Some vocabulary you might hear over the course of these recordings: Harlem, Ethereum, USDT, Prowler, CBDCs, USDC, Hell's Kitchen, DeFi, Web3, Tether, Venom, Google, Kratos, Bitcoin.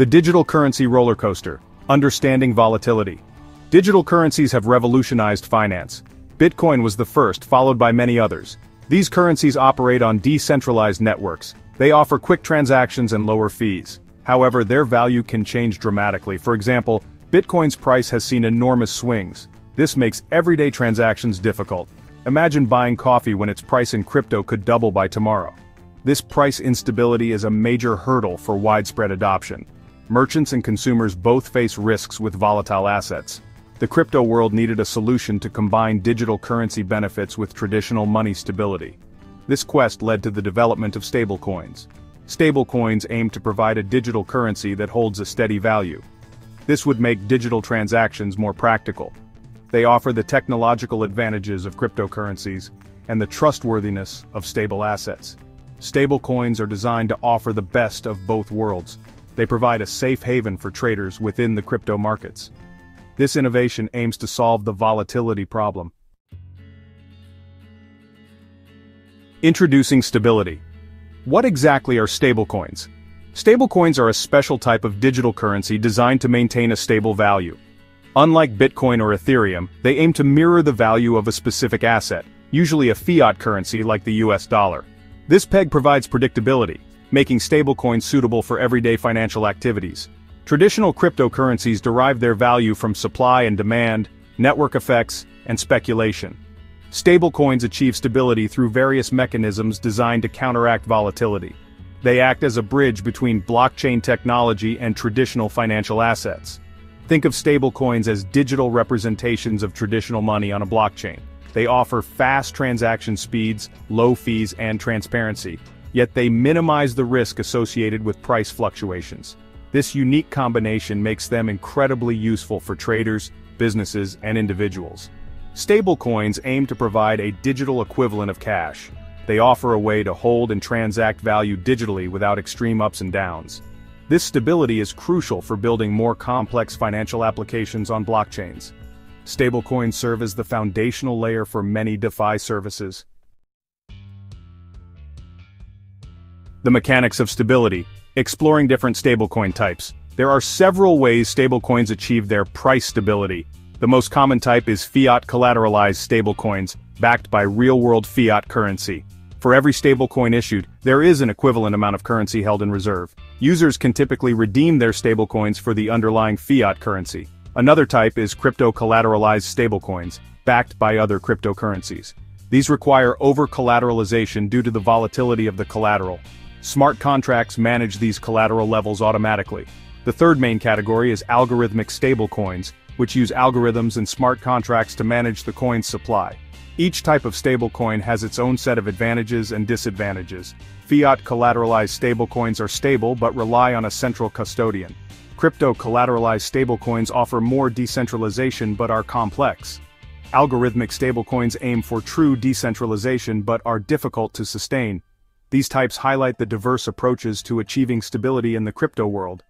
The digital currency roller coaster, understanding volatility. Digital currencies have revolutionized finance. Bitcoin was the first, followed by many others. These currencies operate on decentralized networks. They offer quick transactions and lower fees. However, their value can change dramatically. For example, Bitcoin's price has seen enormous swings. This makes everyday transactions difficult. Imagine buying coffee when its price in crypto could double by tomorrow. This price instability is a major hurdle for widespread adoption. Merchants and consumers both face risks with volatile assets. The crypto world needed a solution to combine digital currency benefits with traditional money stability. This quest led to the development of stablecoins. Stablecoins aim to provide a digital currency that holds a steady value. This would make digital transactions more practical. They offer the technological advantages of cryptocurrencies and the trustworthiness of stable assets. Stablecoins are designed to offer the best of both worlds. They provide a safe haven for traders within the crypto markets. This innovation aims to solve the volatility problem. Introducing stability. What exactly are stablecoins? Stablecoins are a special type of digital currency designed to maintain a stable value. Unlike Bitcoin or Ethereum, they aim to mirror the value of a specific asset, usually a fiat currency like the US dollar. This peg provides predictability, making stablecoins suitable for everyday financial activities. Traditional cryptocurrencies derive their value from supply and demand, network effects, and speculation. Stablecoins achieve stability through various mechanisms designed to counteract volatility. They act as a bridge between blockchain technology and traditional financial assets. Think of stablecoins as digital representations of traditional money on a blockchain. They offer fast transaction speeds, low fees, and transparency, yet they minimize the risk associated with price fluctuations. This unique combination makes them incredibly useful for traders, businesses, and individuals. Stablecoins aim to provide a digital equivalent of cash. They offer a way to hold and transact value digitally without extreme ups and downs. This stability is crucial for building more complex financial applications on blockchains. Stablecoins serve as the foundational layer for many DeFi services. The mechanics of stability. Exploring different stablecoin types. There are several ways stablecoins achieve their price stability. The most common type is fiat collateralized stablecoins, backed by real-world fiat currency. For every stablecoin issued, there is an equivalent amount of currency held in reserve. Users can typically redeem their stablecoins for the underlying fiat currency. Another type is crypto-collateralized stablecoins, backed by other cryptocurrencies. These require over-collateralization due to the volatility of the collateral. Smart contracts manage these collateral levels automatically. The third main category is algorithmic stablecoins, which use algorithms and smart contracts to manage the coin's supply. Each type of stablecoin has its own set of advantages and disadvantages. Fiat collateralized stablecoins are stable but rely on a central custodian. Crypto collateralized stablecoins offer more decentralization but are complex. Algorithmic stablecoins aim for true decentralization but are difficult to sustain. These types highlight the diverse approaches to achieving stability in the crypto world.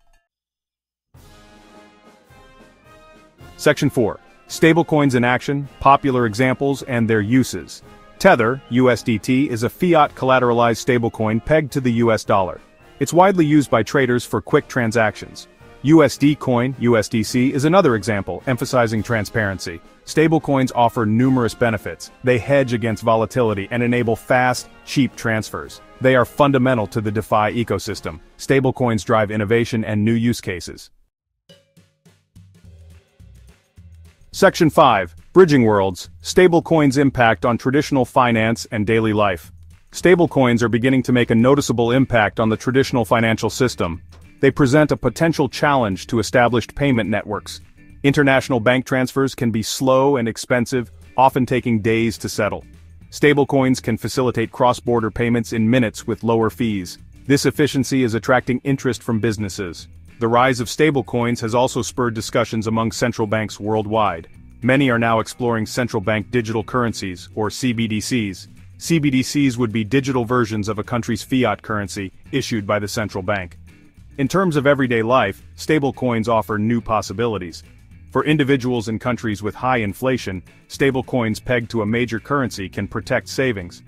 Section 4. Stablecoins in action, popular examples, and their uses. Tether, USDT, is a fiat collateralized stablecoin pegged to the US dollar. It's widely used by traders for quick transactions. USD coin, USDC, is another example, emphasizing transparency. Stablecoins offer numerous benefits. They hedge against volatility and enable fast, cheap transfers. They are fundamental to the DeFi ecosystem. Stablecoins drive innovation and new use cases. Section 5. Bridging worlds. Stablecoins' impact on traditional finance and daily life. Stablecoins are beginning to make a noticeable impact on the traditional financial system. They present a potential challenge to established payment networks. International bank transfers can be slow and expensive, often taking days to settle. Stablecoins can facilitate cross-border payments in minutes with lower fees. This efficiency is attracting interest from businesses. The rise of stablecoins has also spurred discussions among central banks worldwide. Many are now exploring central bank digital currencies, or CBDCs. CBDCs would be digital versions of a country's fiat currency, issued by the central bank. In terms of everyday life, stablecoins offer new possibilities. For individuals in countries with high inflation, stablecoins pegged to a major currency can protect savings.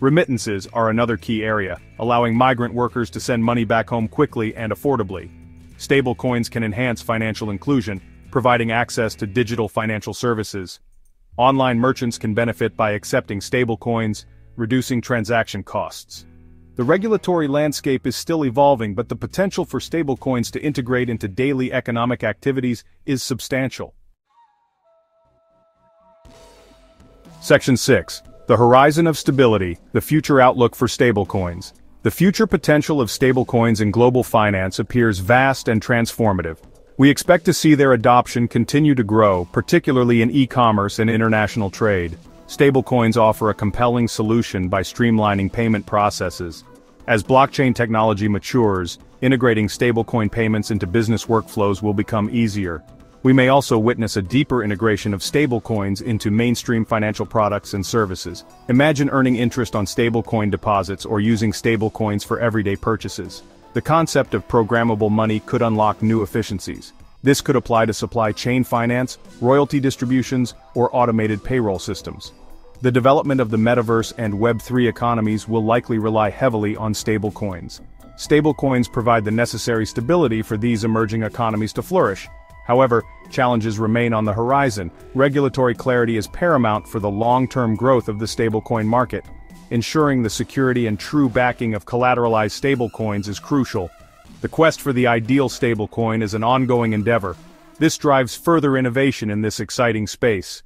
Remittances are another key area, allowing migrant workers to send money back home quickly and affordably. stablecoins can enhance financial inclusion, providing access to digital financial services. Online merchants can benefit by accepting stablecoins, reducing transaction costs. The regulatory landscape is still evolving, but the potential for stablecoins to integrate into daily economic activities is substantial. Section 6. The horizon of stability, the future outlook for stablecoins. The future potential of stablecoins in global finance appears vast and transformative. We expect to see their adoption continue to grow, particularly in e-commerce and international trade. Stablecoins offer a compelling solution by streamlining payment processes. As blockchain technology matures, integrating stablecoin payments into business workflows will become easier. We may also witness a deeper integration of stablecoins into mainstream financial products and services. Imagine earning interest on stablecoin deposits or using stablecoins for everyday purchases. The concept of programmable money could unlock new efficiencies. This could apply to supply chain finance, royalty distributions, or automated payroll systems. The development of the metaverse and Web3 economies will likely rely heavily on stablecoins. Stablecoins provide the necessary stability for these emerging economies to flourish. However, challenges remain on the horizon. Regulatory clarity is paramount for the long-term growth of the stablecoin market. Ensuring the security and true backing of collateralized stablecoins is crucial. The quest for the ideal stablecoin is an ongoing endeavor. This drives further innovation in this exciting space.